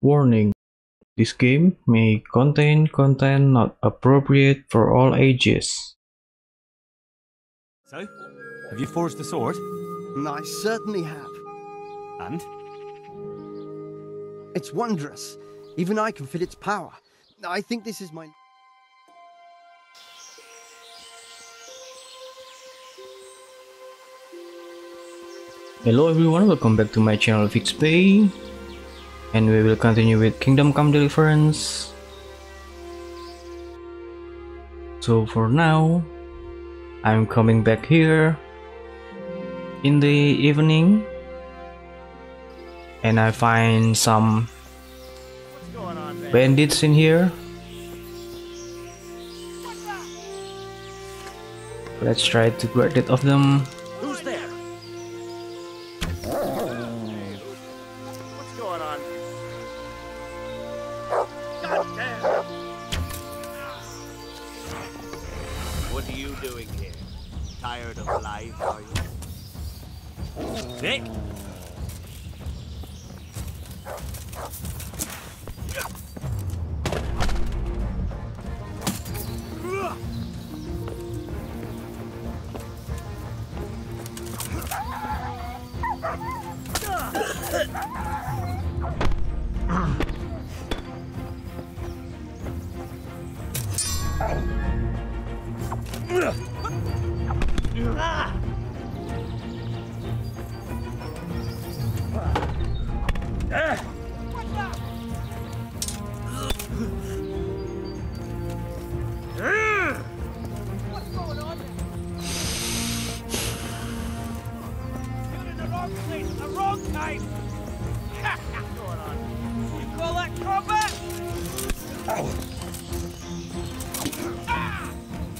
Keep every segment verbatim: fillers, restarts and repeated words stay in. Warning: this game may contain content not appropriate for all ages. So, have you forged the sword? I certainly have. And? It's wondrous. Even I can feel its power. I think this is my... Hello everyone, welcome back to my channel VickxPay. And we will continue with Kingdom Come Deliverance. So for now, I'm coming back here in the evening, and I find some bandits in here. Let's try to get rid of them.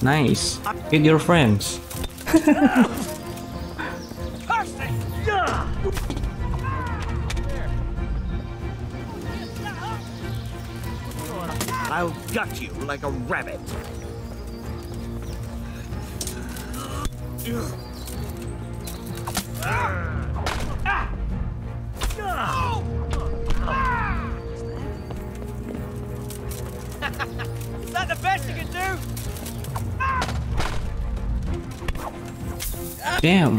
Nice. Hit your friends. I'll gut you like a rabbit. Is that the best you can do? Damn.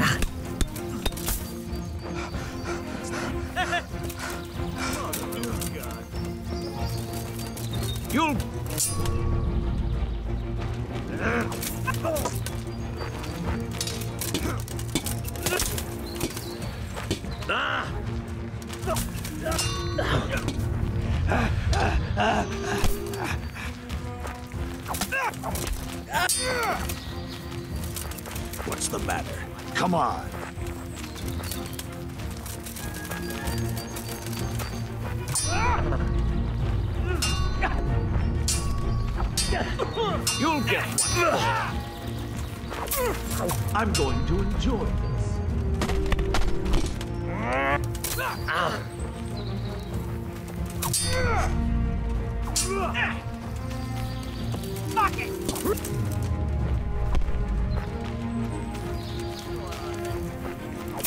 You'll What's the matter? Come on. You'll get one. I'm going to enjoy this. Fuck it!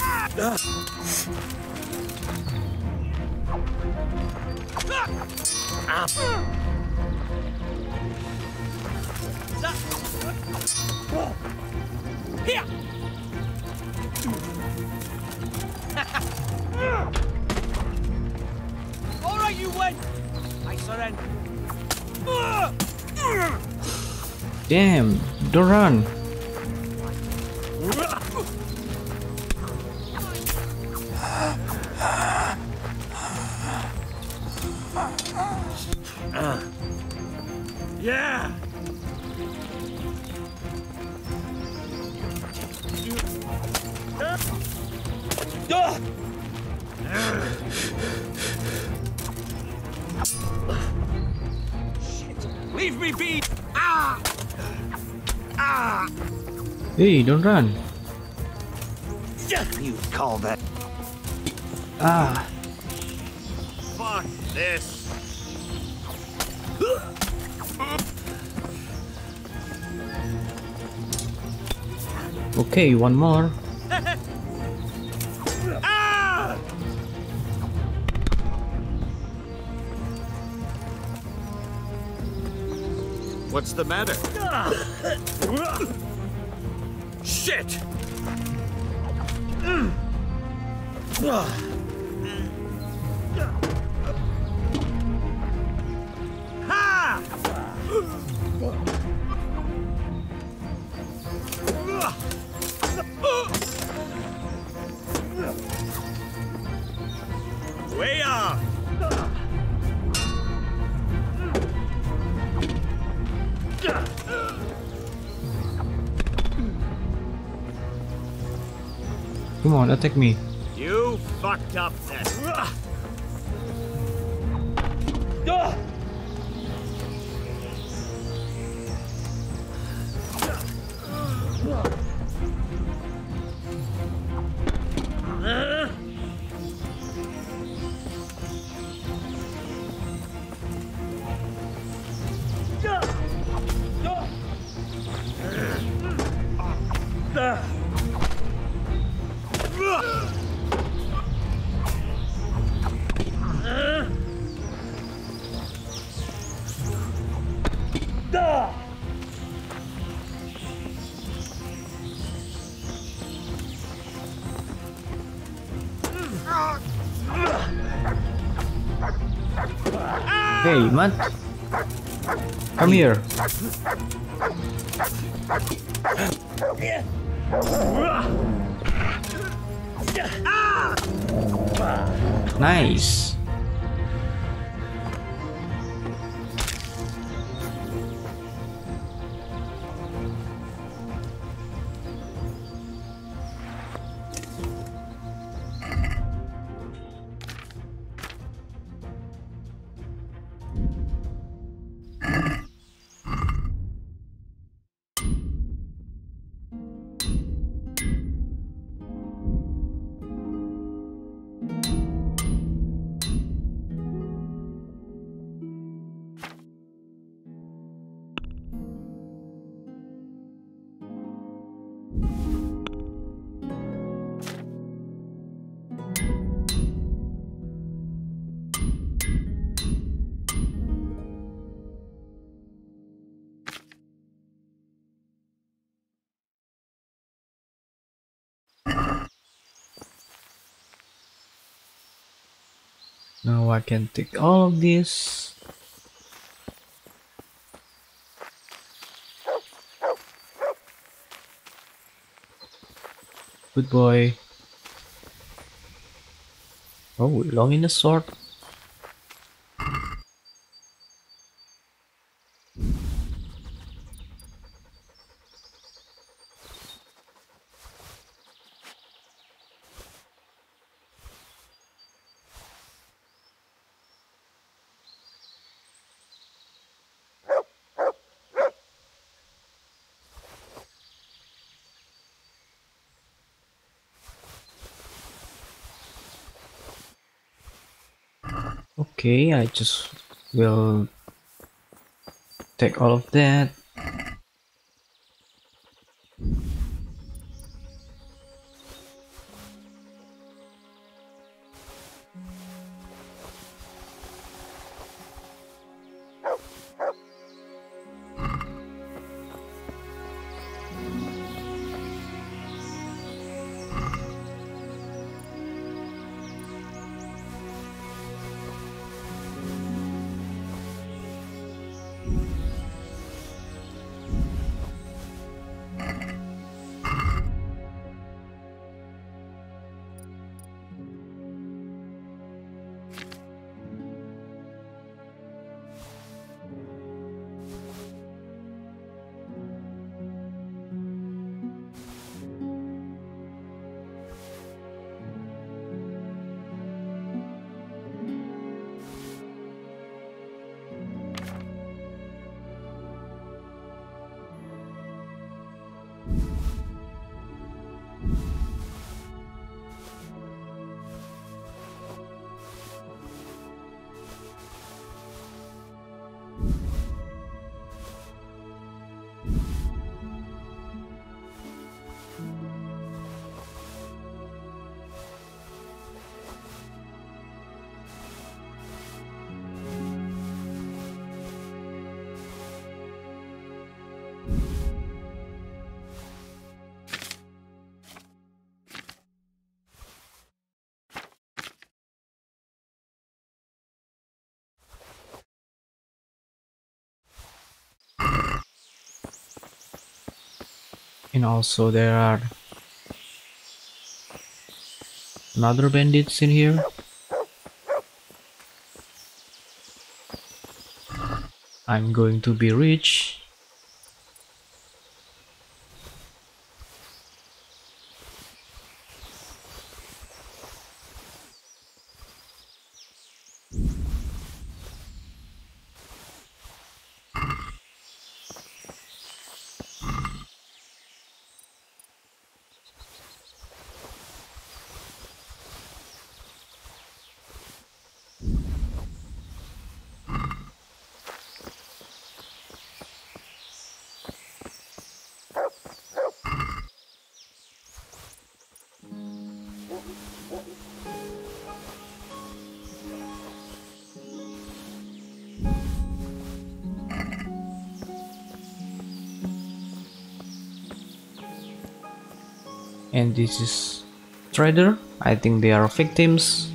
Ah. Ah. Here. All right, you win. I surrender. Damn, don't run. Yeah. Shit. Leave me be. Ah. Ah. Hey, don't run. You call that? Ah. Fuck this. Okay, one more. Ah! What's the matter? Shit! Ha! Way off! Come on, attack me. You fucked up that. Hey, man, come here. Nice. Now I can take all of this. Good boy. Oh, long in the sword. Okay, I just will take all of that. and also there are another bandits in here. I'm going to be rich. And this is trader. I think they are victims.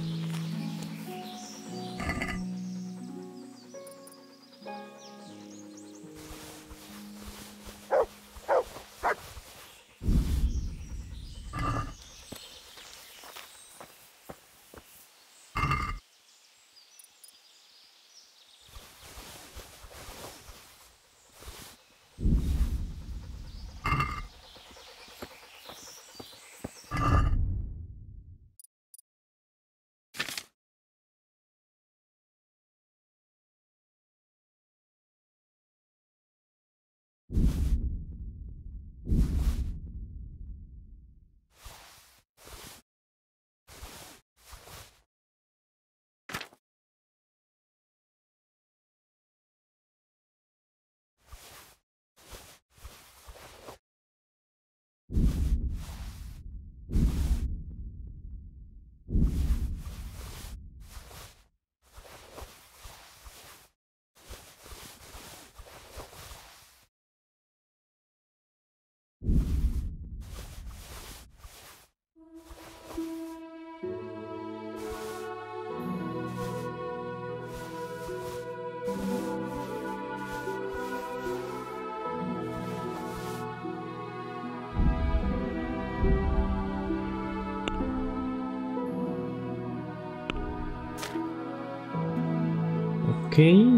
Okay.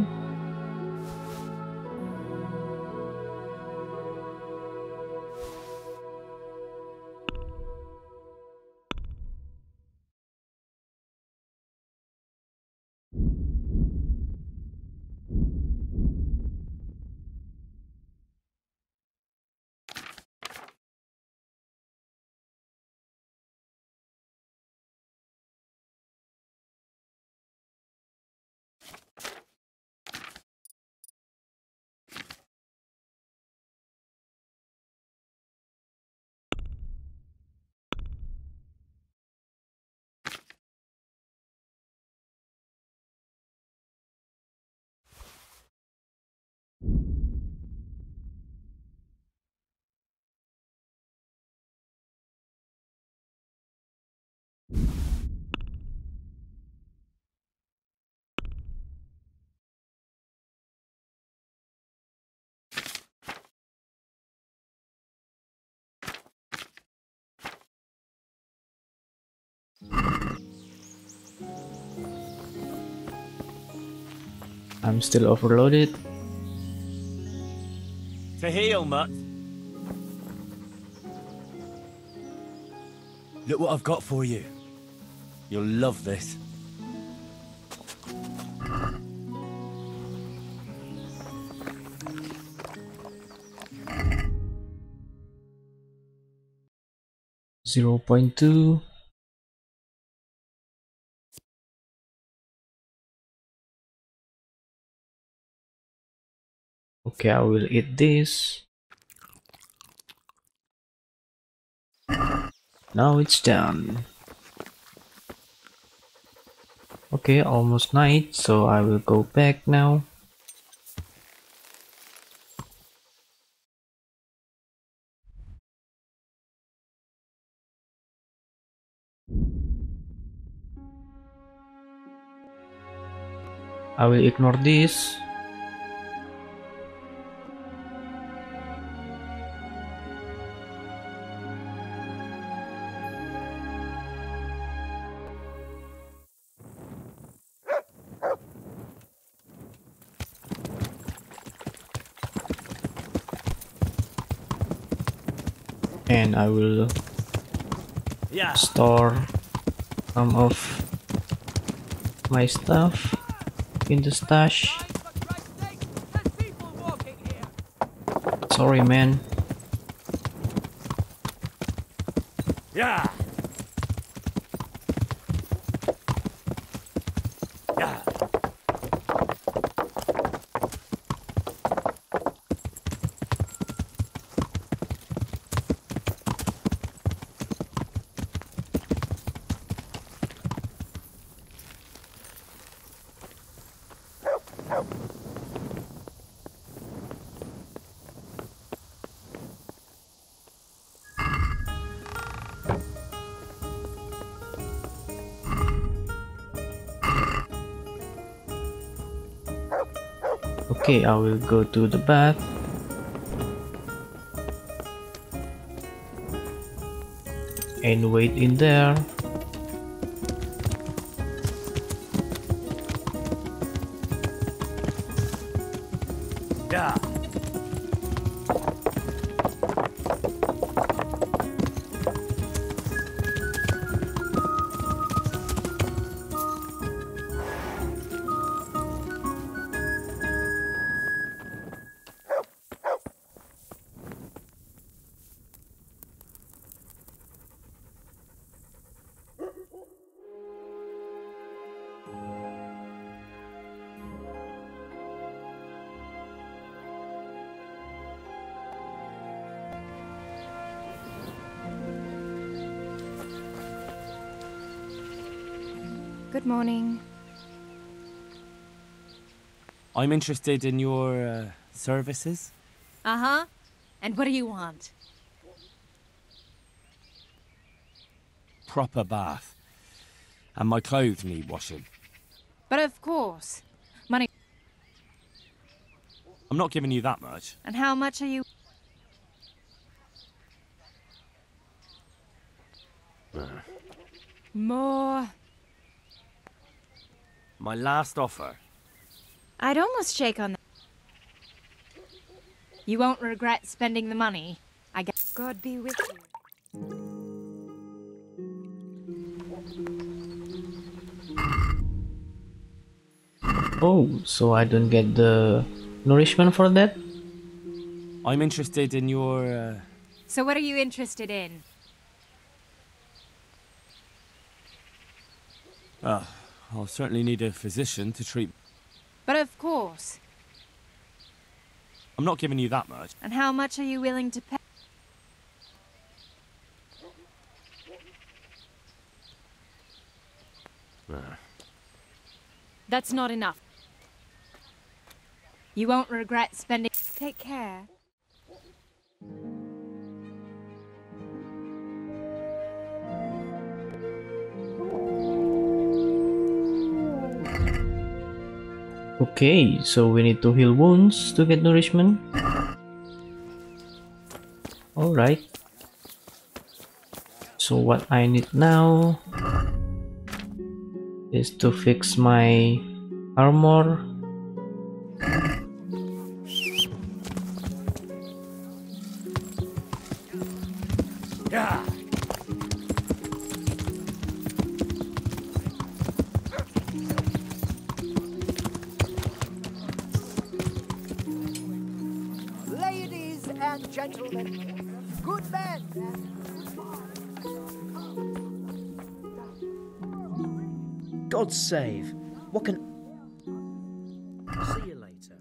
I'm still overloaded. To heal, mutt. Look what I've got for you. You'll love this. Zero point two. Okay, I will eat this. Now it's done. Okay, almost night, so I will go back now. I will ignore this. and I will yeah. store some of my stuff in the stash. Sorry, man. Yeah. Yeah. Okay, I will go to the bath. And wait in there. Yeah. Good morning. I'm interested in your uh, services. Uh-huh. And what do you want? Proper bath. And my clothes need washing. But of course. Money. I'm not giving you that much. And how much are you? More. My last offer. I'd almost shake on that. You won't regret spending the money. I guess God be with you. Oh, so I don't get the nourishment for that? I'm interested in your... Uh... So what are you interested in? Ah. Uh. I'll certainly need a physician to treat. But of course. I'm not giving you that much. And how much are you willing to pay? Nah. That's not enough. You won't regret spending. Take care. Okay, so we need to heal wounds to get nourishment. Alright. So what I need now is to fix my armor. Yeah. Gentlemen, good man. God save. What can? See you later.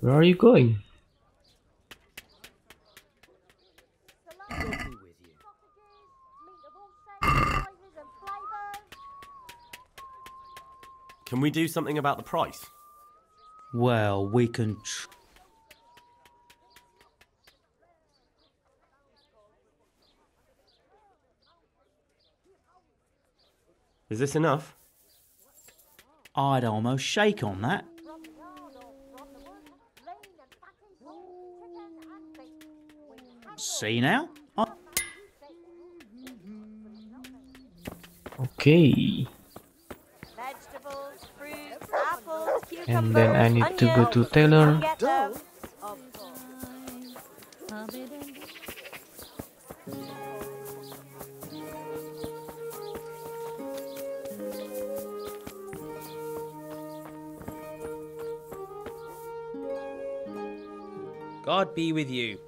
Where are you going? Can we do something about the price? Well, we can... Tr Is this enough? I'd almost shake on that. See now? I Okay. Vegetables, fruits, apples, cucumbers, and then I need onions, to go to Taylor. God be with you.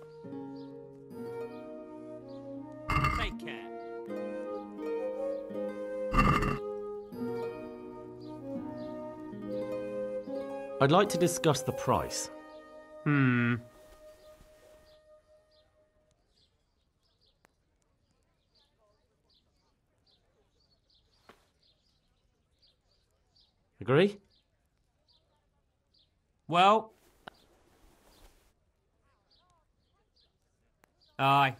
Take care. I'd like to discuss the price. Hmm. Agree? Well... Aye.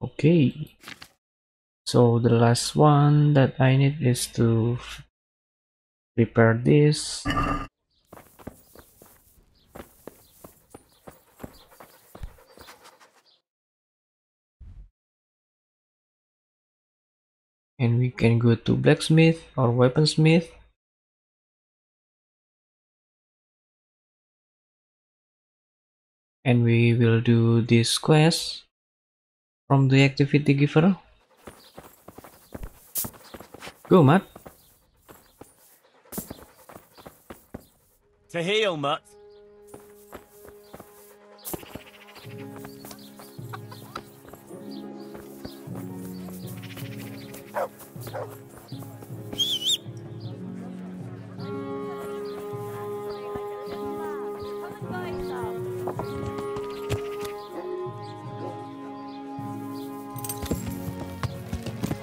Okay. So the last one that I need is to prepare this. And we can go to blacksmith or weaponsmith. And we will do this quest from the activity giver. Go, Matt. To heal, Matt.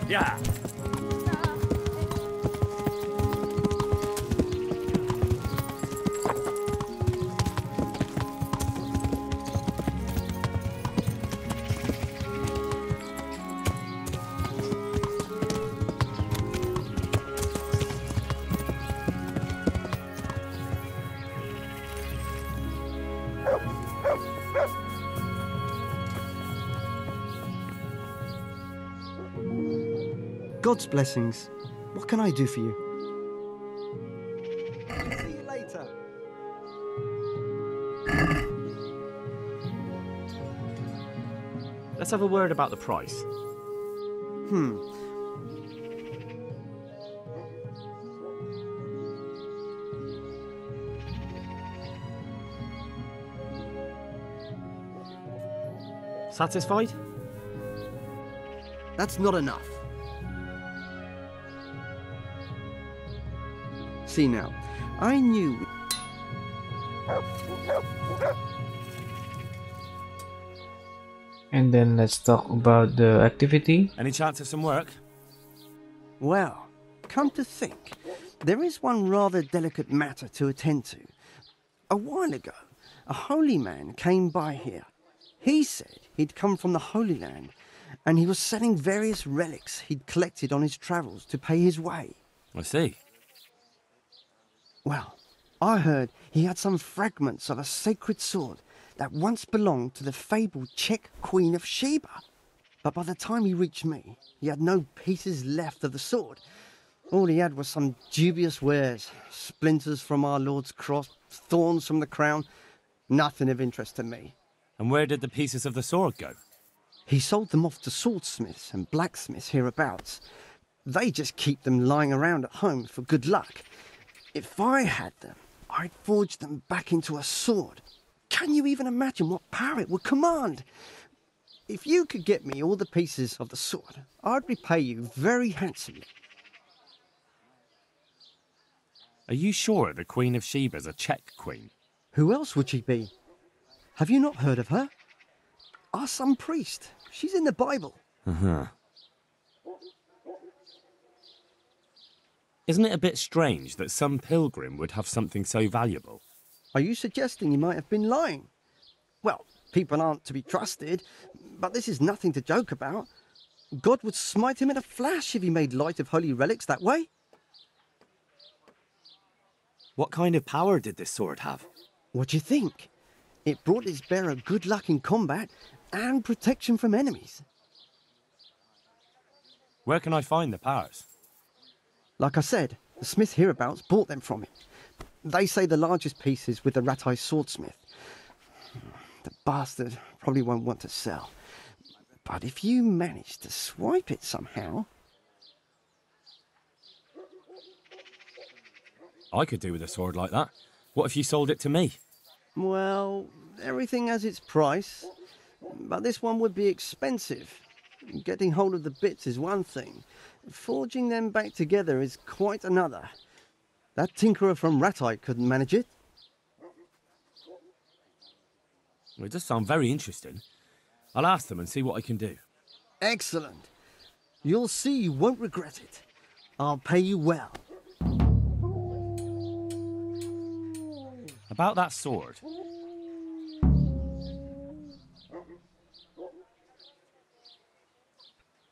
Yeah. God's blessings. What can I do for you? See you later. Let's have a word about the price. Hmm. Satisfied? That's not enough. See now, I knew. And then let's talk about the activity. Any chance of some work? Well, come to think, there is one rather delicate matter to attend to. A while ago, a holy man came by here. He said he'd come from the Holy Land, and he was selling various relics he'd collected on his travels to pay his way. I see. Well, I heard he had some fragments of a sacred sword that once belonged to the fabled Czech Queen of Sheba. But by the time he reached me, he had no pieces left of the sword. All he had was some dubious wares, splinters from our Lord's cross, thorns from the crown, nothing of interest to me. And where did the pieces of the sword go? He sold them off to swordsmiths and blacksmiths hereabouts. They just keep them lying around at home for good luck. If I had them, I'd forge them back into a sword. Can you even imagine what power it would command? If you could get me all the pieces of the sword, I'd repay you very handsomely. Are you sure the Queen of Sheba's a Czech queen? Who else would she be? Have you not heard of her? Our some priest. She's in the Bible. Uh-huh. Isn't it a bit strange that some pilgrim would have something so valuable? Are you suggesting he might have been lying? Well, people aren't to be trusted, but this is nothing to joke about. God would smite him in a flash if he made light of holy relics that way. What kind of power did this sword have? What do you think? It brought its bearer good luck in combat and protection from enemies. Where can I find the powers? Like I said, the smith hereabouts bought them from him. They say the largest piece is with the Rattay swordsmith. The bastard probably won't want to sell. But if you manage to swipe it somehow... I could do with a sword like that. What if you sold it to me? Well, everything has its price, but this one would be expensive. Getting hold of the bits is one thing. Forging them back together is quite another. That tinkerer from Rattay couldn't manage it. It does sound very interesting. I'll ask them and see what I can do. Excellent. You'll see you won't regret it. I'll pay you well. About that sword.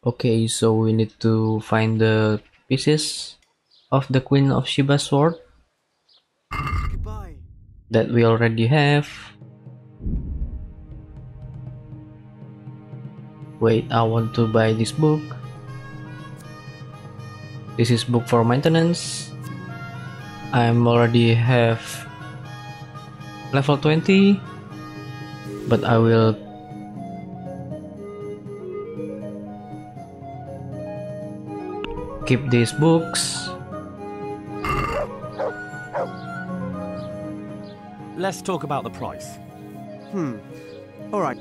Okay, so we need to find the pieces of the Queen of Sheba sword Goodbye. that we already have. Wait, I want to buy this book. This is book for maintenance. I'm already have level twenty, but I will keep these books. Let's talk about the price. Hmm. All right.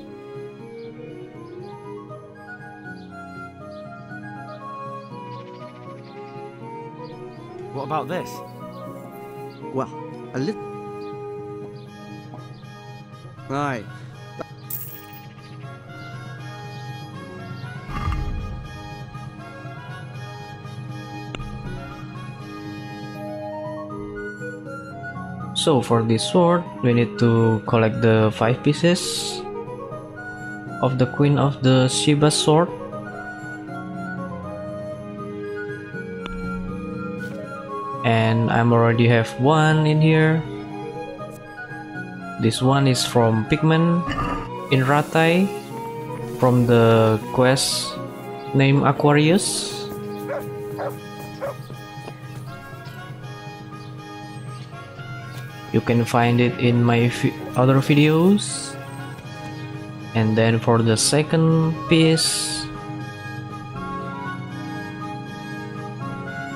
What about this? Well, a little... Aye. So for this sword, we need to collect the five pieces of the Queen of the Sheba sword. And I'm already have one in here. This one is from Pigmen in Rattay, from the quest named Aquarius. You can find it in my vi other videos. And then for the second piece,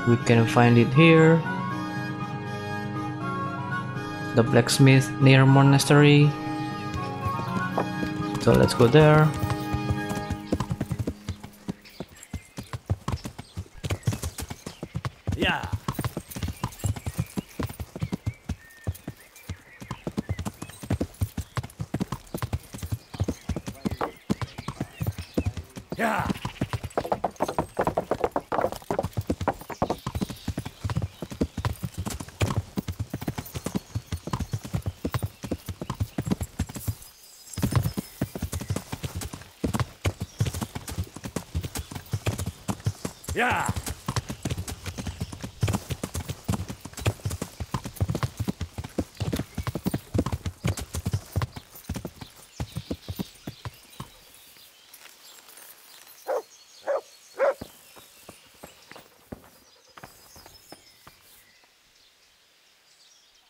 we can find it here, the blacksmith near monastery, so let's go there. Yeah. Yeah. Yeah.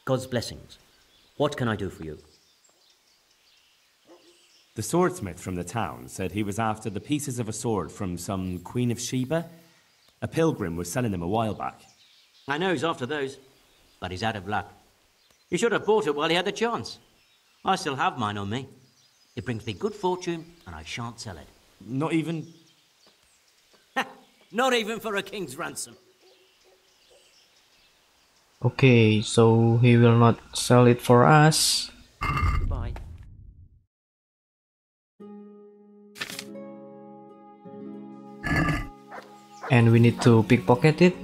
God's blessings. What can I do for you? The swordsmith from the town said he was after the pieces of a sword from some Queen of Sheba. A pilgrim was selling them a while back. I know he's after those, but he's out of luck. He should have bought it while he had the chance. I still have mine on me. It brings me good fortune, and I shan't sell it. Not even... Not even for a king's ransom. Okay, so he will not sell it for us. Goodbye. And we need to pickpocket it,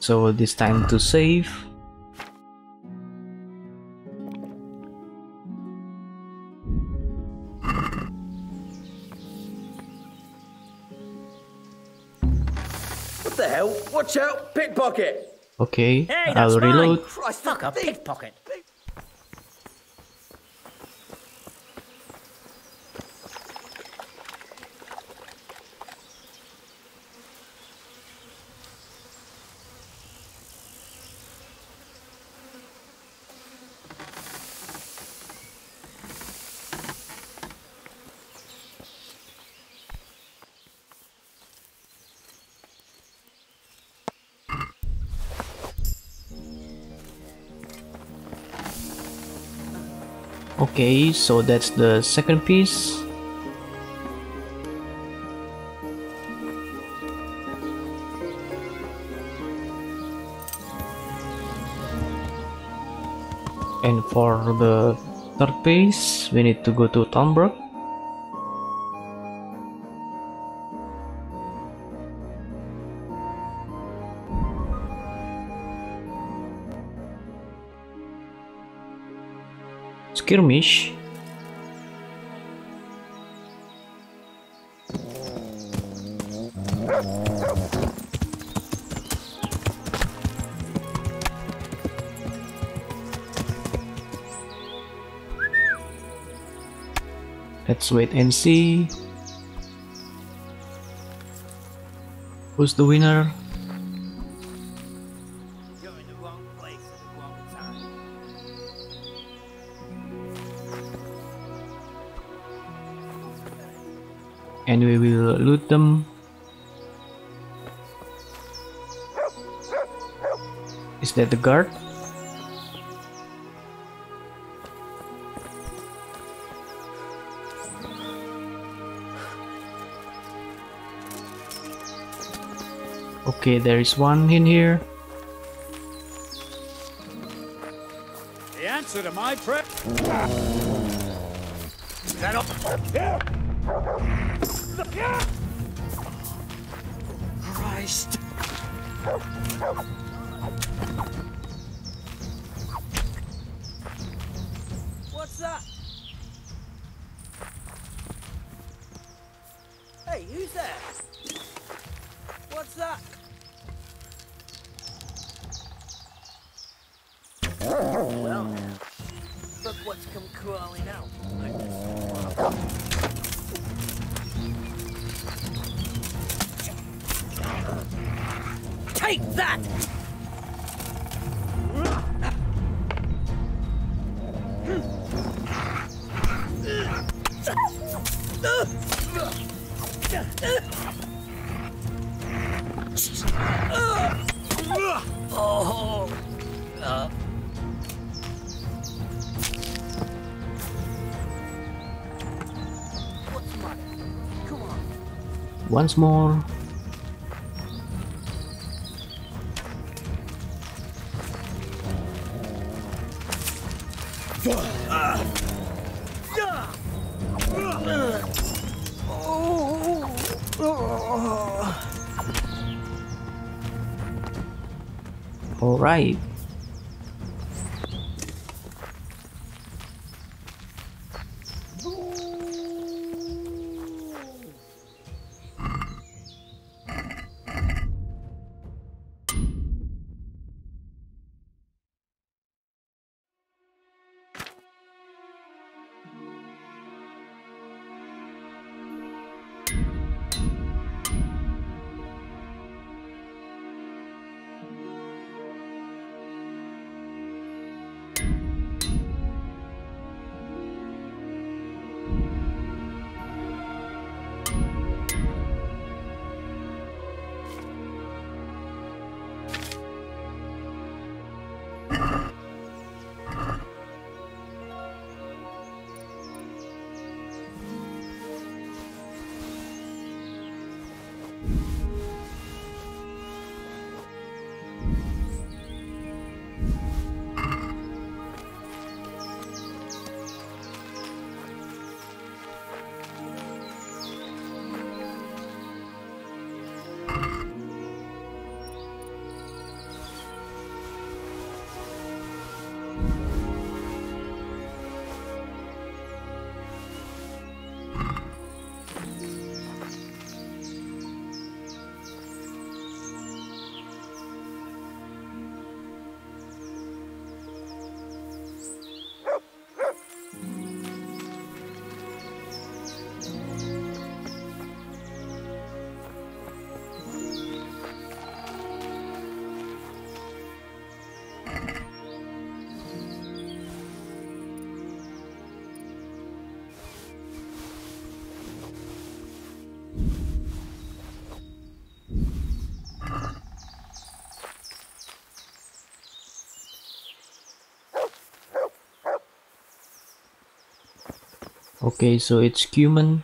so this time to save. What the hell? Watch out, pickpocket! Okay, hey, I'll reload. Christ, fuck a pickpocket! Okay, so that's the second piece. And for the third piece, we need to go to Tombruck. Skirmish. Let's wait and see who's the winner. And we will loot them. Is that the guard? Okay, there is one in here. The answer to my prayer. Is that up? Yeah. Yeah. Christ. What's that? Hey, who's there? What's that? Well, look what's come crawling out. I guess. Take that! Oh, uh. Once more. All right. Okay, so it's cumin.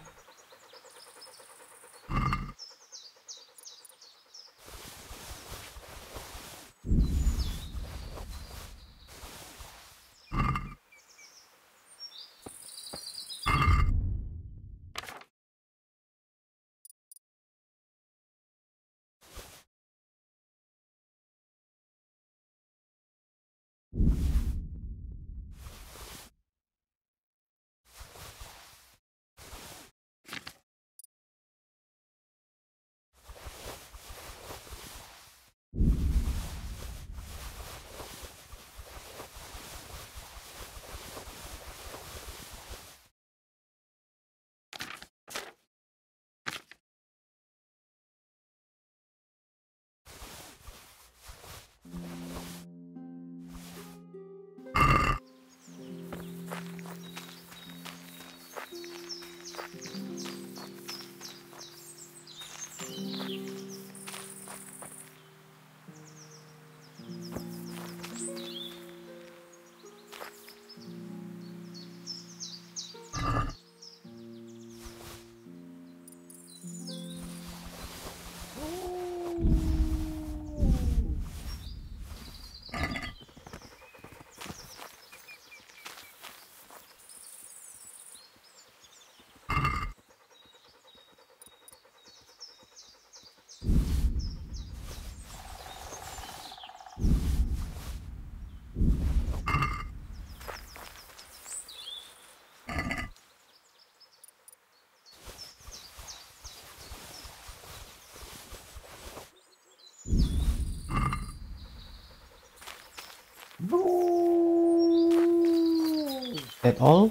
At all?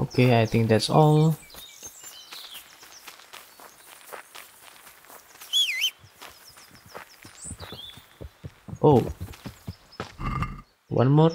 Okay, I think that's all. Oh, one more.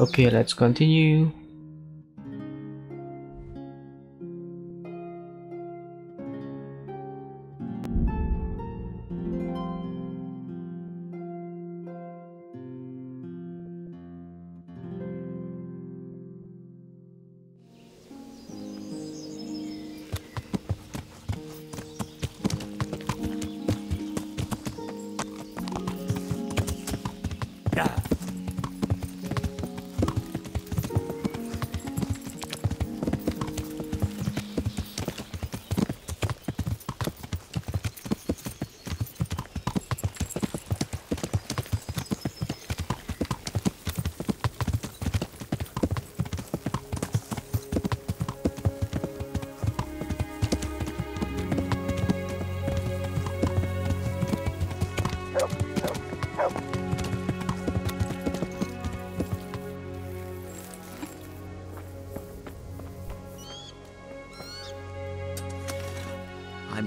Okay, let's continue.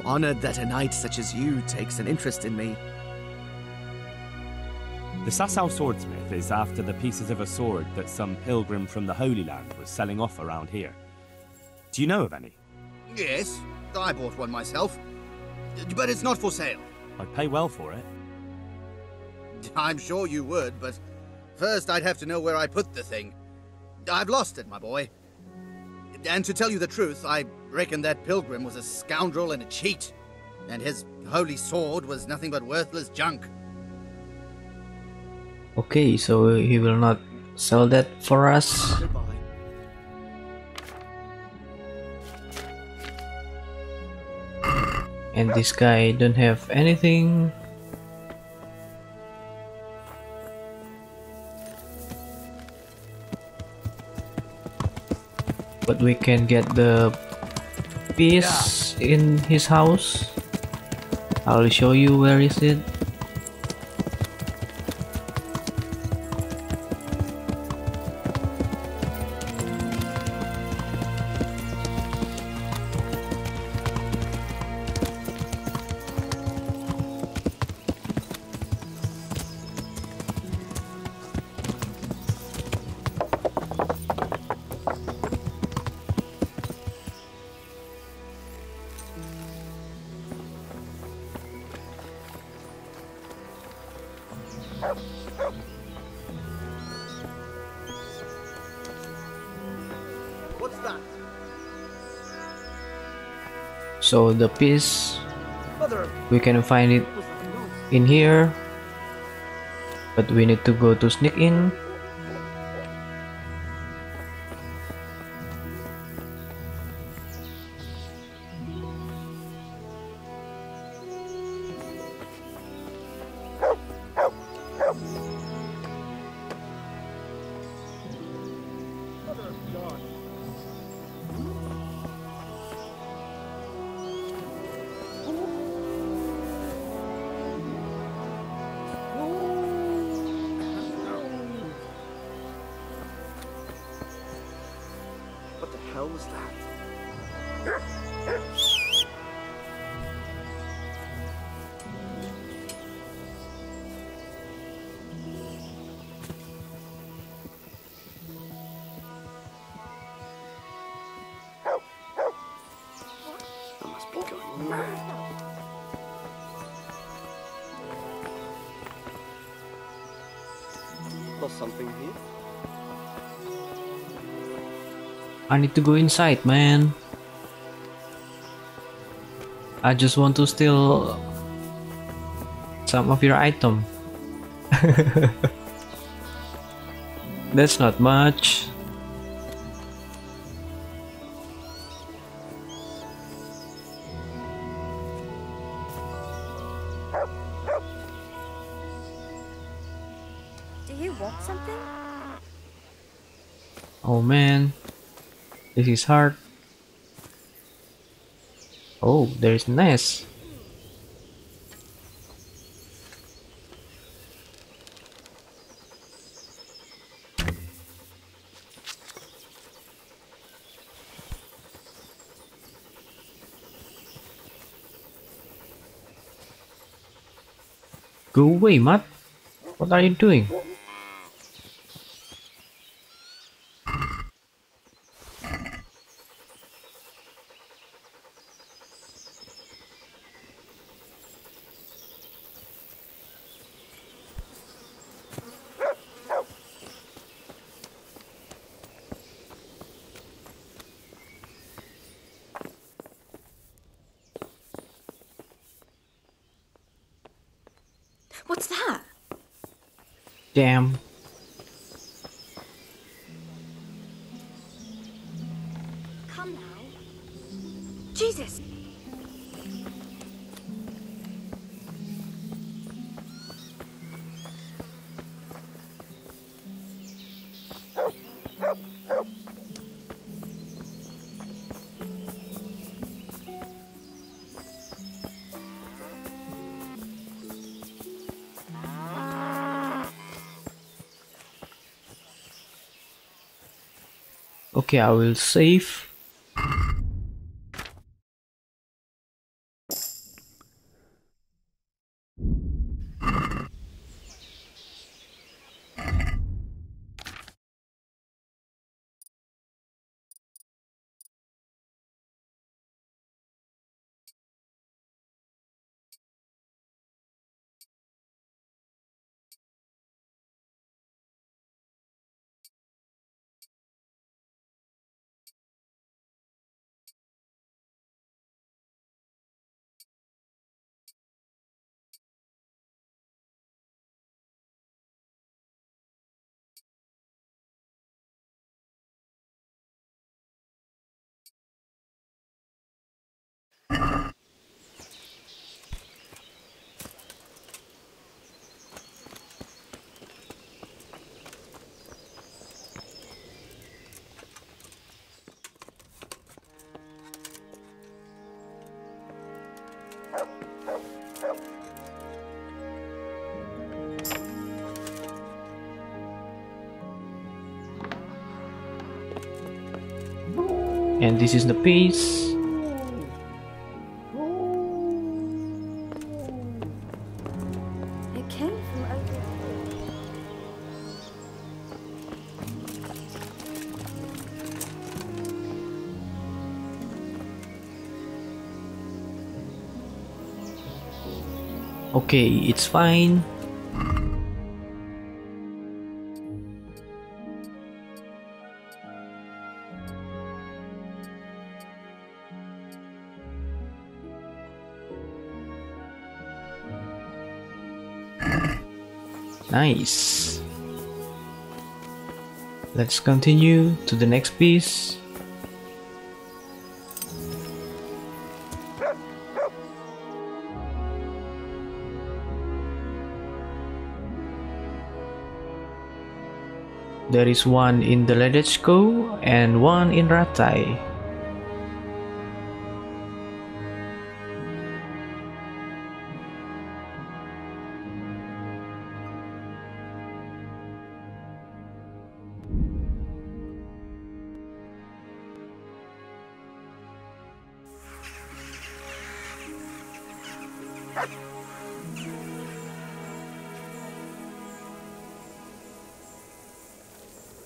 honored that a knight such as you takes an interest in me. The Sasau swordsmith is after the pieces of a sword that some pilgrim from the Holy Land was selling off around here. Do you know of any? Yes, I bought one myself, but it's not for sale. I'd pay well for it. I'm sure you would, but first I'd have to know where I put the thing. I've lost it, my boy. And to tell you the truth, I reckon that pilgrim was a scoundrel and a cheat, and his holy sword was nothing but worthless junk. Okay, so he will not sell that for us. Goodbye. And this guy don't have anything. But we can get the piece yeah. in his house. I'll show you where is it. So the piece, we can find it in here, but we need to go to sneak in. Something here. I need to go inside, man. I just want to steal some of your item. That's not much. This is hard. Oh, there is nest. Go away, Matt. What are you doing? What's that? Damn. Come now. Jesus. Okay, I will save. And this is the piece. Okay, it's fine. Nice. Let's continue to the next piece. There is one in the Ledechko and one in Rattay.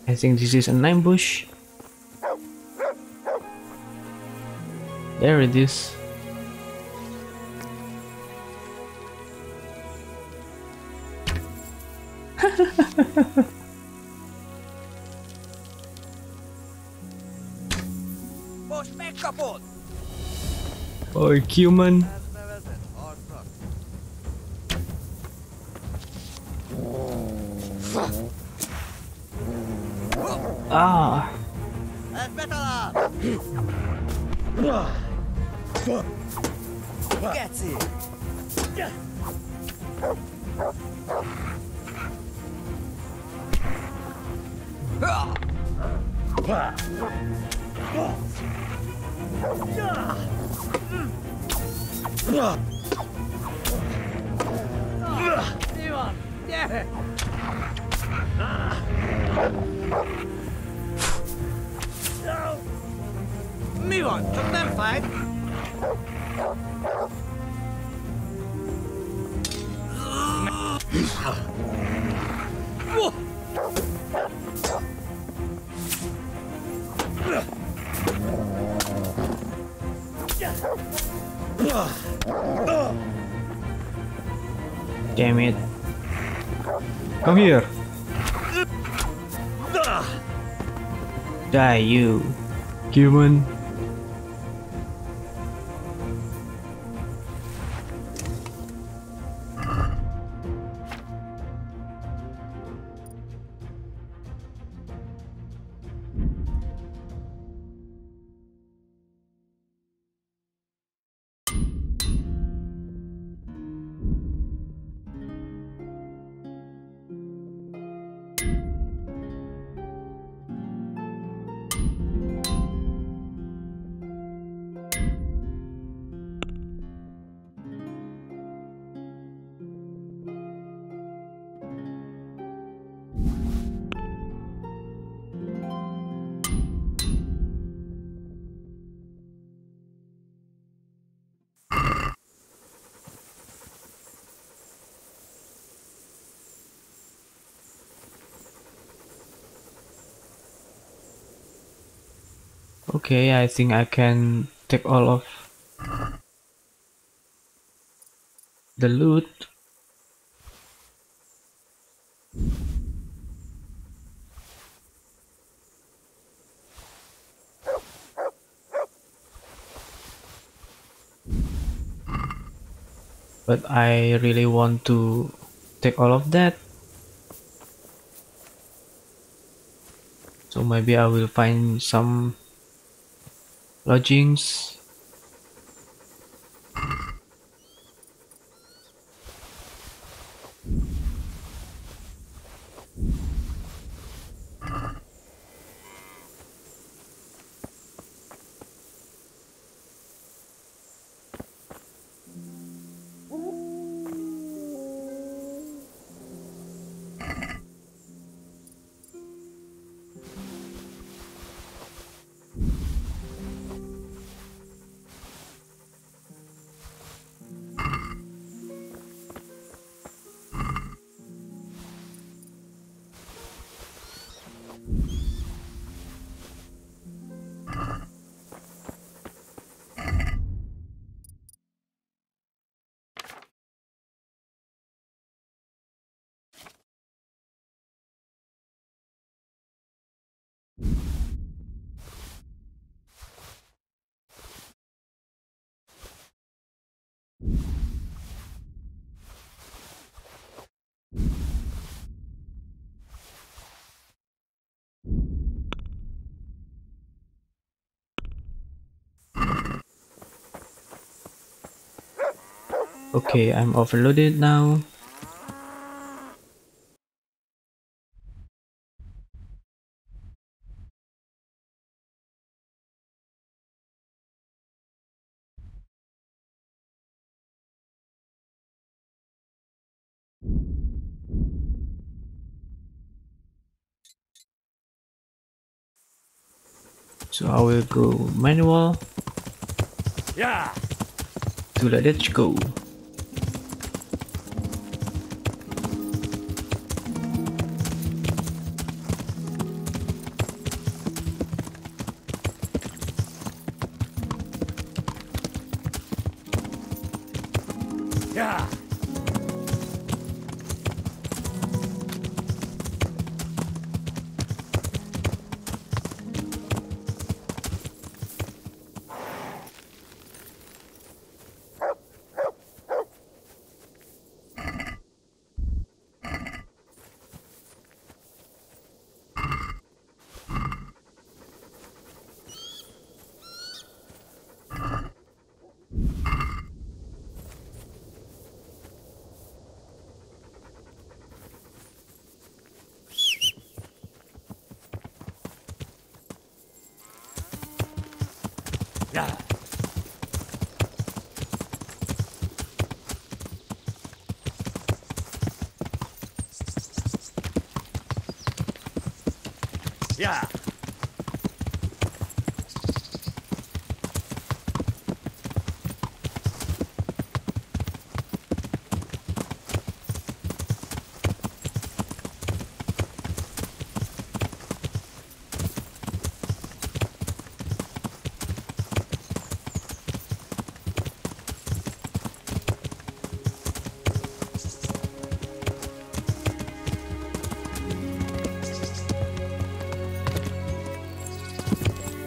I think this is an ambush. There it is. Oh, human. Ah. Damn it. Come here. Die, you human. Okay, I think I can take all of the loot. But I really want to take all of that. So maybe I will find some lodgings. Okay, I'm overloaded now. So I will go manual. Yeah. To Ledechko. Yeah. Yeah.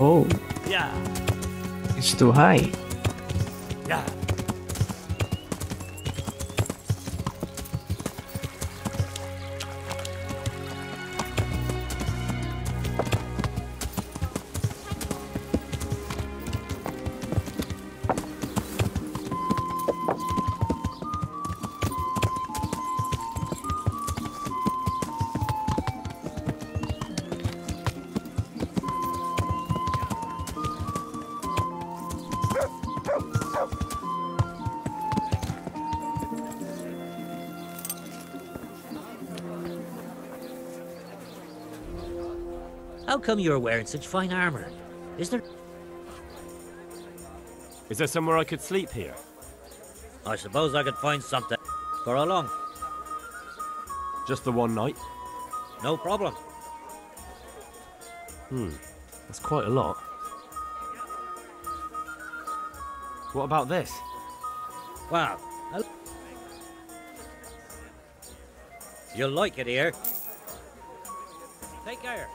Oh, yeah, it's too high. Yeah. How come you're wearing such fine armor? Is there... Is there somewhere I could sleep here? I suppose I could find something. For how long? Just the one night. No problem. Hmm, that's quite a lot. What about this? Wow. You'll like it here. Take care.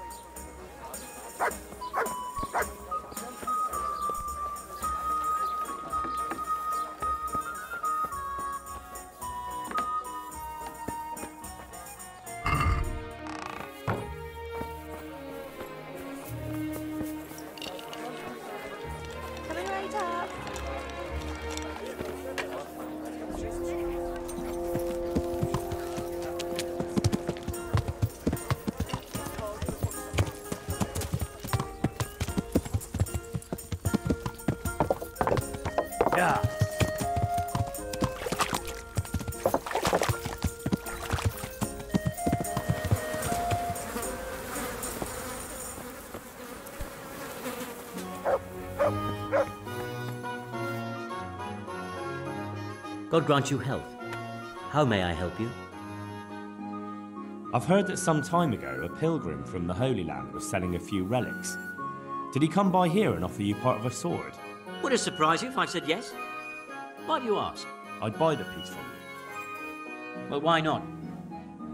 God grant you health. How may I help you? I've heard that some time ago a pilgrim from the Holy Land was selling a few relics. Did he come by here and offer you part of a sword? Would it surprise you if I said yes? Why do you ask? I'd buy the piece from you. Well, why not?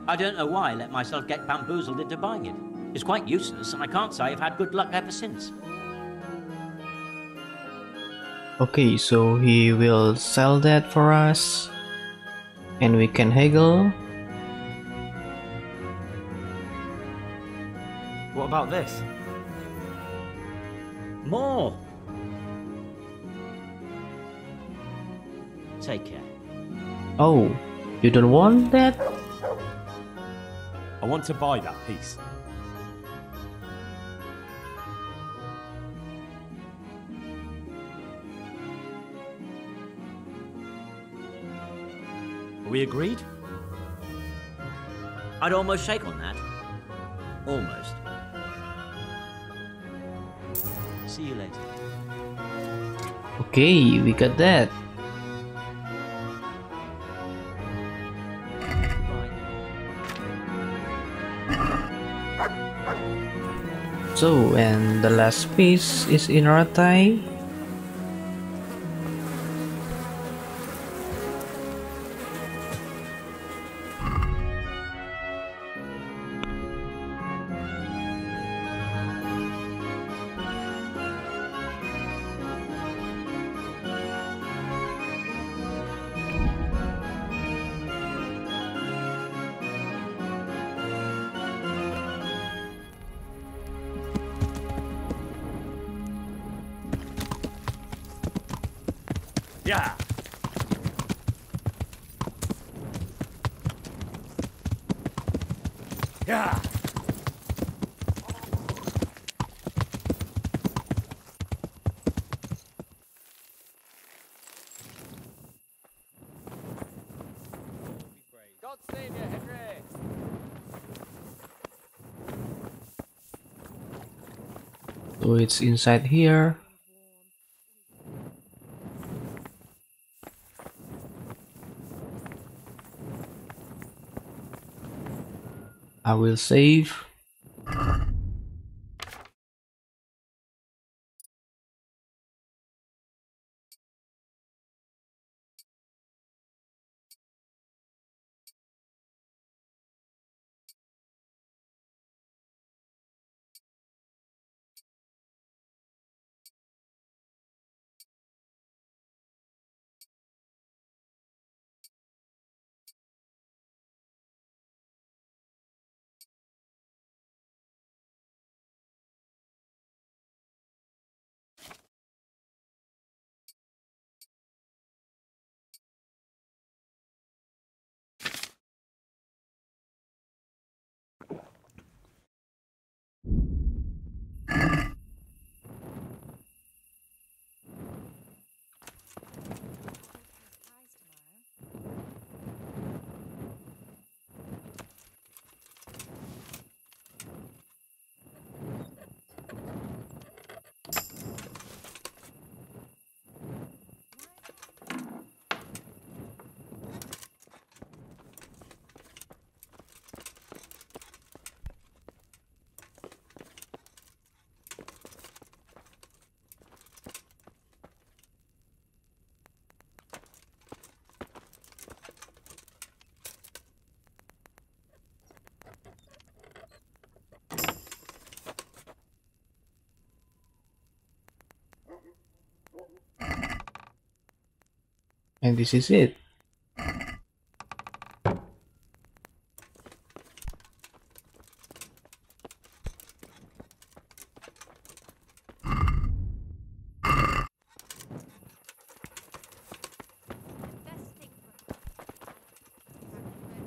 I don't know why I let myself get bamboozled into buying it. It's quite useless, and I can't say I've had good luck ever since. Okay, so he will sell that for us, and we can haggle. What about this? More! Take care. Oh, you don't want that? I want to buy that piece. We agreed? I'd almost shake on that. Almost. See you later. Okay, we got that. So, and the last piece is in Rattay. Yeah. Yeah. God save you, Henry. So it's inside here. I will save. And this is it.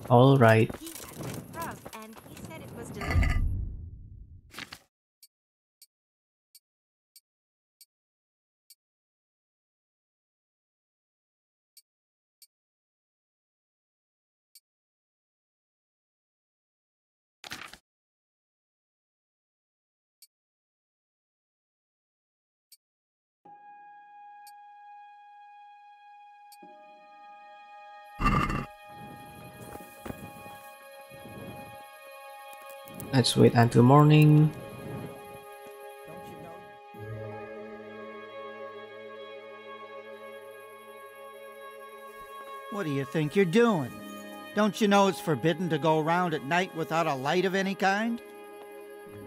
All right. Let's wait until morning. What do you think you're doing? Don't you know it's forbidden to go around at night without a light of any kind?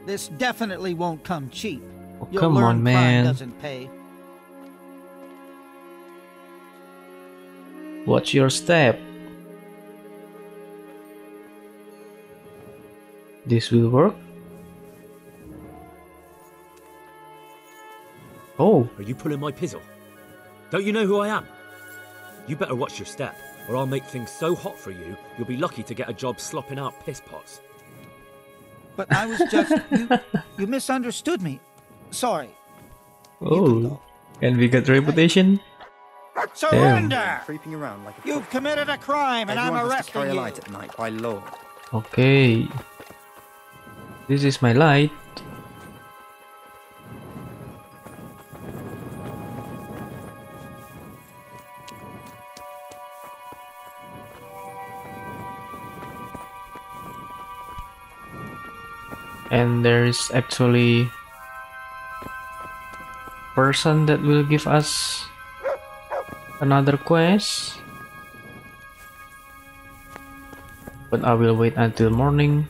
This definitely won't come cheap. Oh, You'll come on, man. Doesn't pay. Watch your step. This will work. Oh, are you pulling my pizzle? Don't you know who I am? You better watch your step. or I'll make things so hot for you, you'll be lucky to get a job slopping out piss pots. But I was just... you, you misunderstood me. Sorry. Oh, can we get reputation? Surrender! Creeping around like a You've committed a crime and Everyone I'm arresting you. Light at night by law. Okay. This is my light. And there is actually person that will give us another quest, but I will wait until morning.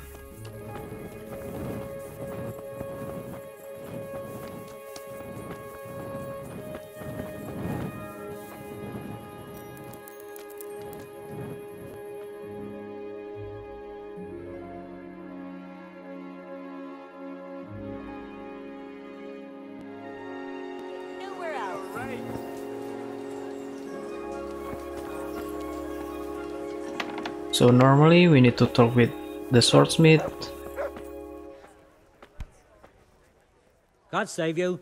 So normally we need to talk with the swordsmith. God save you.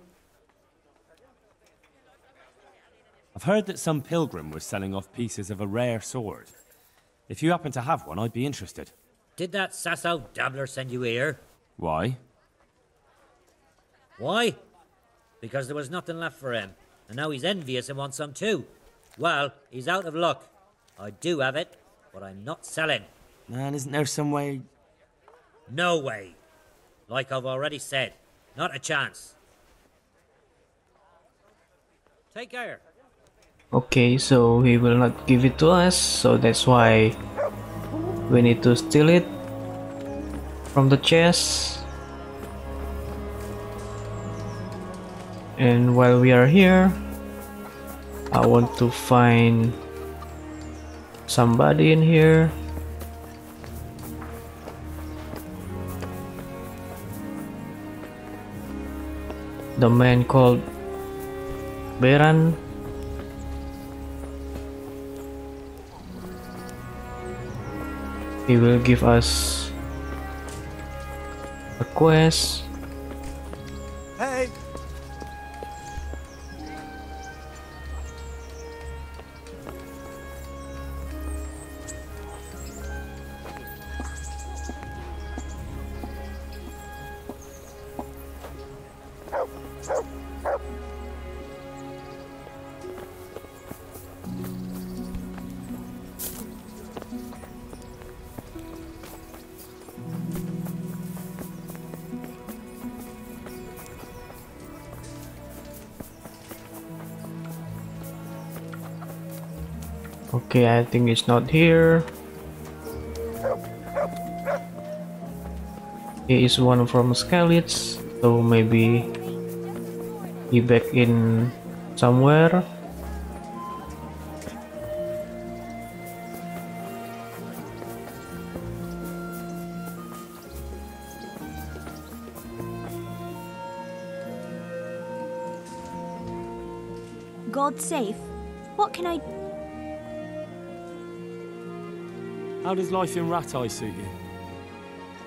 I've heard that some pilgrim was selling off pieces of a rare sword. If you happen to have one, I'd be interested. Did that Sasau dabbler send you here? Why? Why? Because there was nothing left for him. And now he's envious and wants some too. Well, he's out of luck. I do have it. But I'm not selling. Man, isn't there some way? No way. Like I've already said, not a chance. Take care. Okay, so he will not give it to us, so that's why we need to steal it from the chest. And while we are here, I want to find somebody in here. The man called Beran. He will give us a quest. Hey. Okay, I think it's not here. He is one from Skellits, so maybe he back in somewhere. God save. What can I do? How does life in Rattay suit you?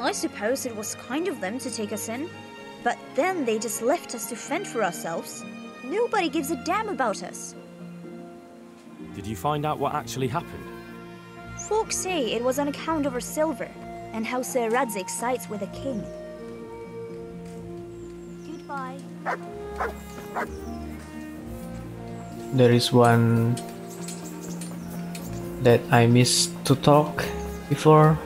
I suppose it was kind of them to take us in, but then they just left us to fend for ourselves. Nobody gives a damn about us. Did you find out what actually happened? Folks say it was on account of our silver, and how Sir Radzik sides with the king. Goodbye. There is one that I missed to talk before.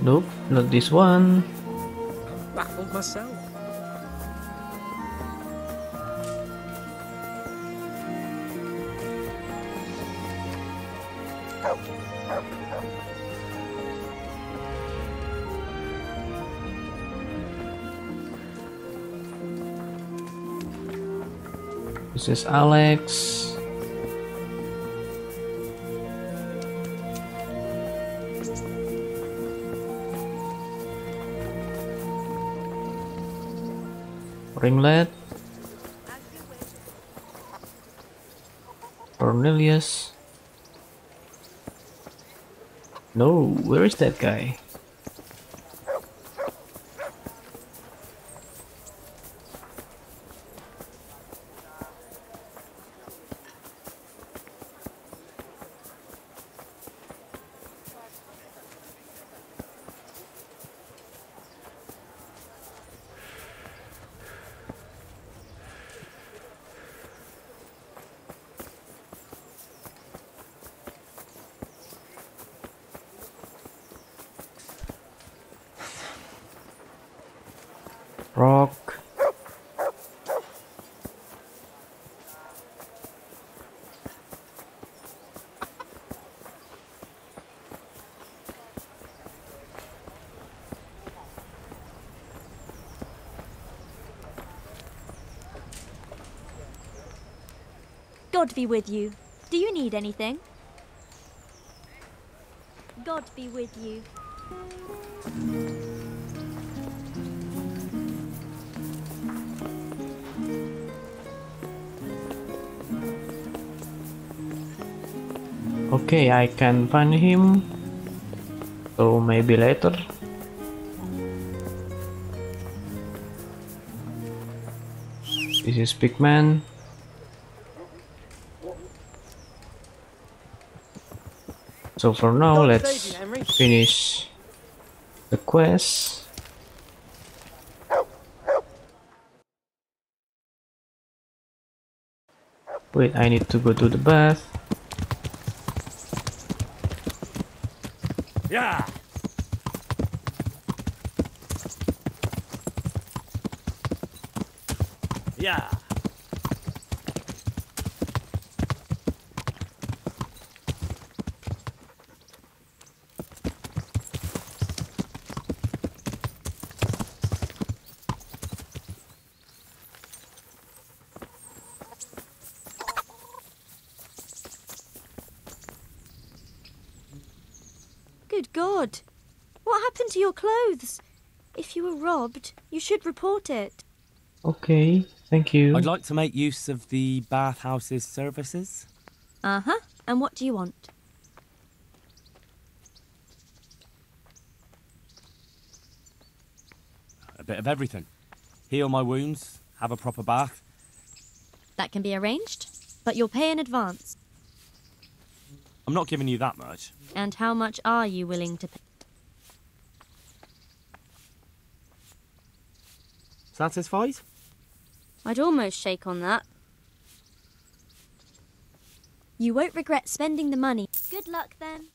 Nope, not this one. I'm baffled myself. This is Alex. Ringlet, Cornelius. No, where is that guy? Rock. God be with you. Do you need anything? God be with you. Okay, I can find him, so maybe later. This is Pigmen. So for now, let's finish the quest. Wait, I need to go to the bath. Yeah. Yeah. Good God! What happened to your clothes? If you were robbed, you should report it. Okay, thank you. I'd like to make use of the bathhouse's services. Uh-huh. And what do you want? A bit of everything. Heal my wounds, have a proper bath. That can be arranged, but you'll pay in advance. I'm not giving you that much. And how much are you willing to pay? Satisfied? I'd almost shake on that. You won't regret spending the money. Good luck then.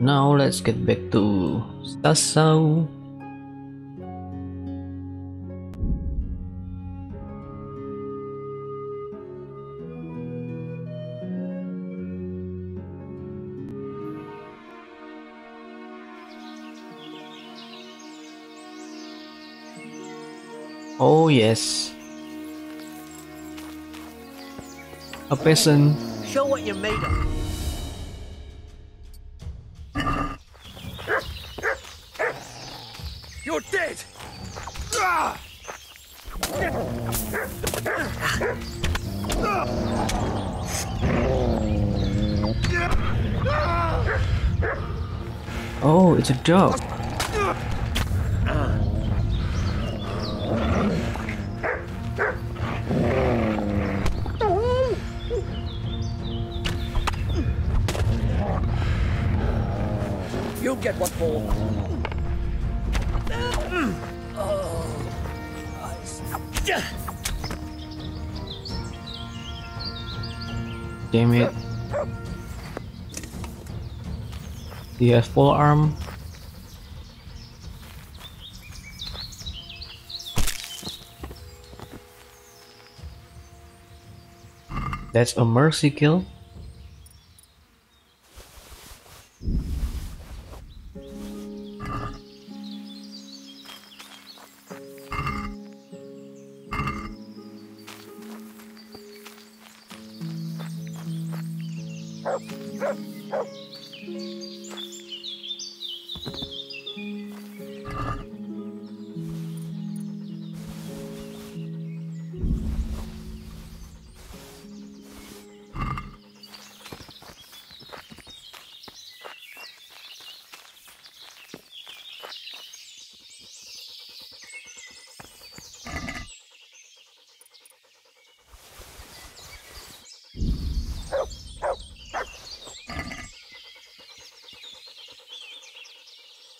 Now let's get back to Sasau. Oh yes, a peasant. Show what you're made of. Oh, it's a dog. You'll get what for. Damn it. Do you have full arm? That's a mercy kill.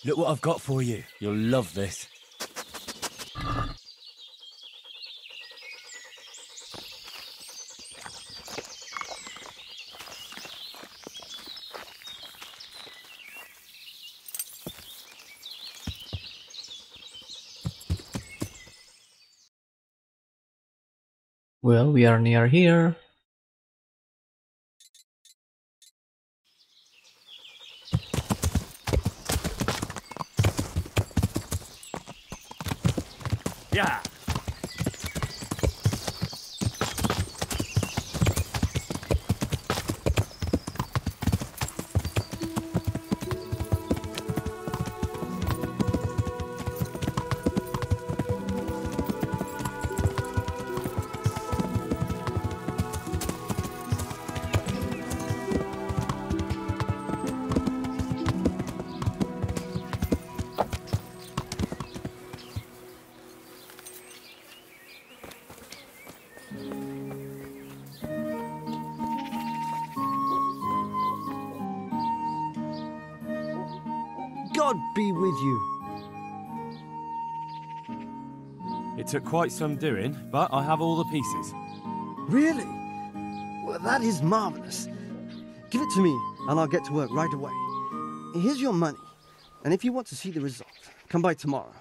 Look what I've got for you. You'll love this. Well, we are near here. Yeah. It took quite some doing, but I have all the pieces. Really? Well, that is marvelous. Give it to me, and I'll get to work right away. Here's your money, and if you want to see the result, come by tomorrow.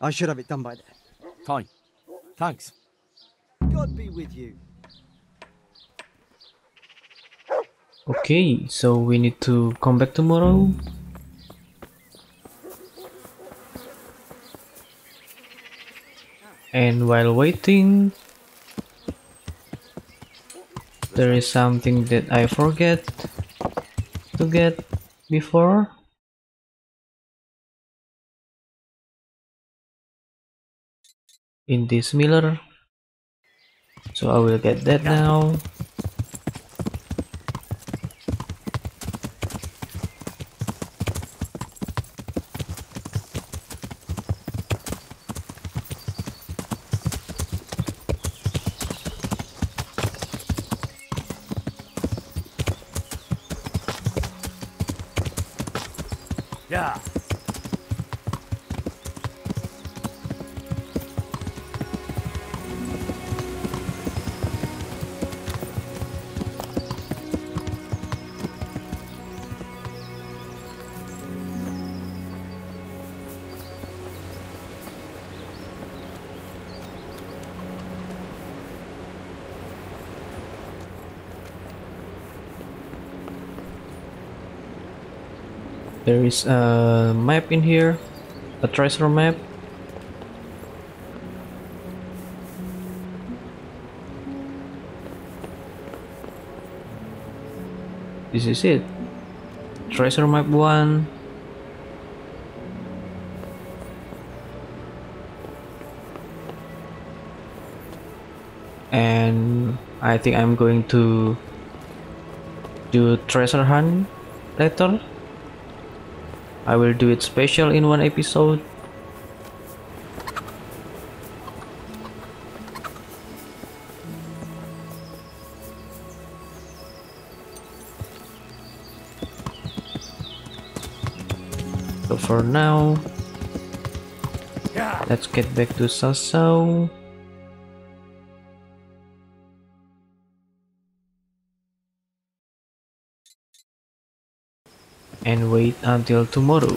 I should have it done by then. Fine. Thanks. God be with you. Okay, so we need to come back tomorrow. And while waiting, there is something that I forget to get before. In this miller. So I will get that now. Yeah. There is a map in here, a treasure map. This is it. Treasure map one. And I think I'm going to do treasure hunt later. I will do it special in one episode. So for now, let's get back to Sasau. And wait until tomorrow.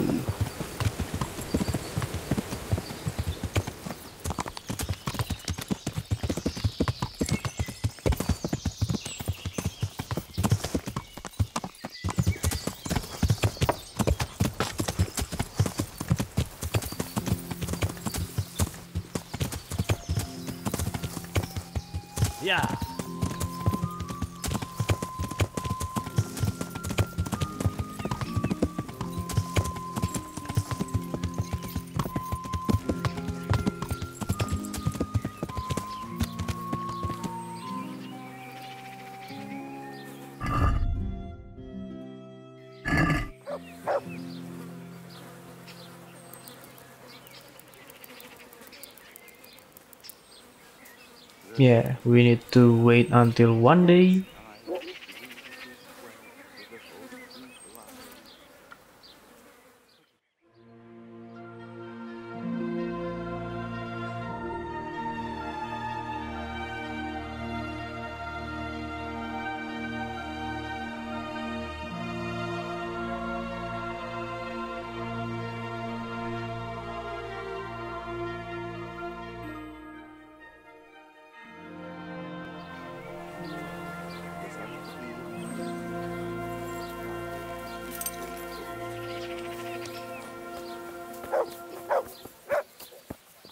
Yeah. Yeah, we need to wait until one day.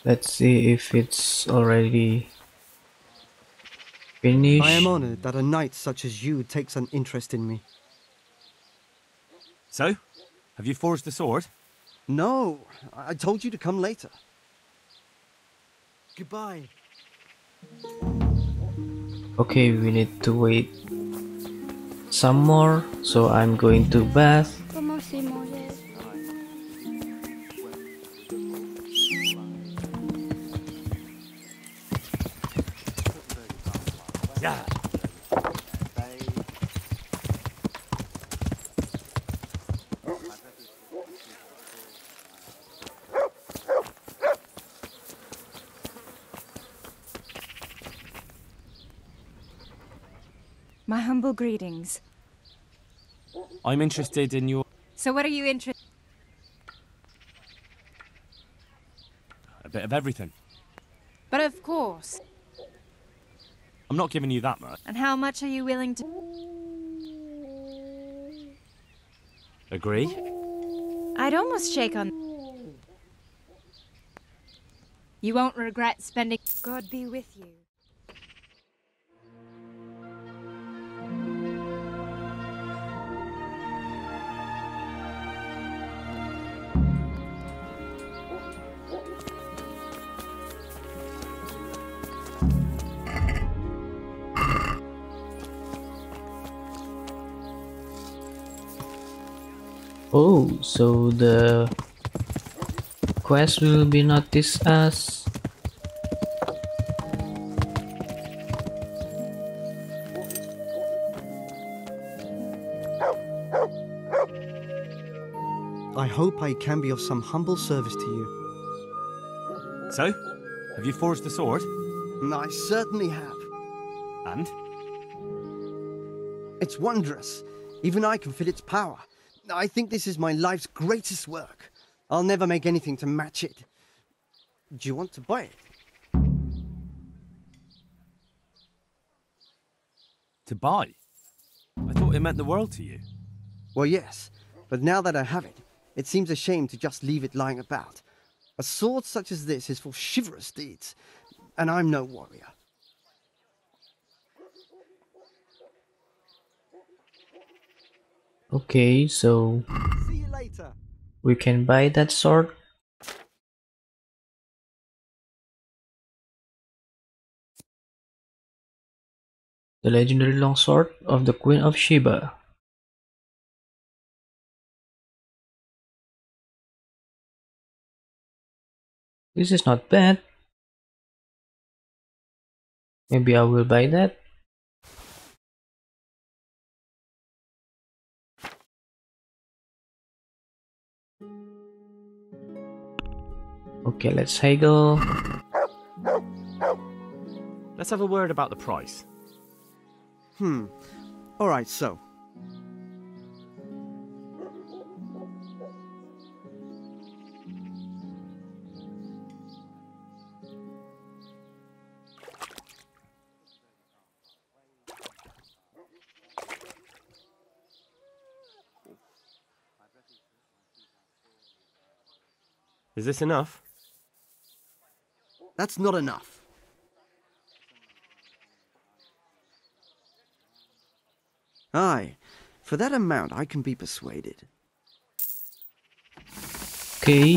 Let's see if it's already finished. I am honored that a knight such as you takes an interest in me. So, have you forged the sword? No, I told you to come later. Goodbye. Okay, we need to wait some more, so I'm going to bath. My humble greetings. I'm interested in your... So what are you interested in? A bit of everything. But of course. I'm not giving you that much. And how much are you willing to... Agree? I'd almost shake on... You won't regret spending... God be with you. Oh, so the quest will be noticed as... I hope I can be of some humble service to you. So, have you forged the sword? I certainly have. And? It's wondrous. Even I can feel its power. I think this is my life's greatest work. I'll never make anything to match it. Do you want to buy it? To buy? I thought it meant the world to you. Well, yes, but now that I have it, it seems a shame to just leave it lying about. A sword such as this is for chivalrous deeds, and I'm no warrior. Okay, so see you later. We can buy that sword. The legendary longsword of the Queen of Sheba. This is not bad. Maybe I will buy that. Okay, let's haggle. Let's have a word about the price. Hmm. Alright, so. Is this enough? That's not enough. Aye, for that amount I can be persuaded. Okay.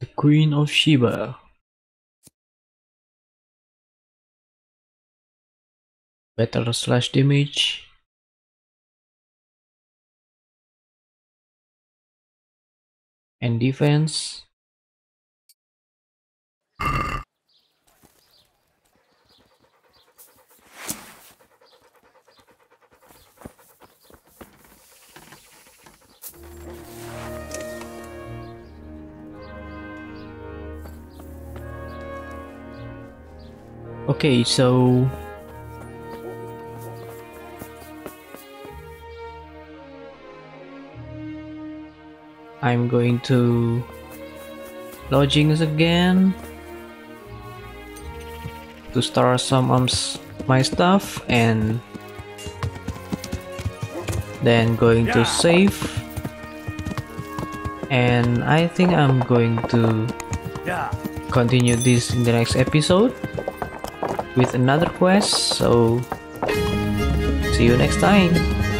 The Queen of Sheba. Better slash damage. and defense. Okay, so I'm going to lodgings again to store some of my stuff, and then going to save, and I think I'm going to continue this in the next episode with another quest. So see you next time.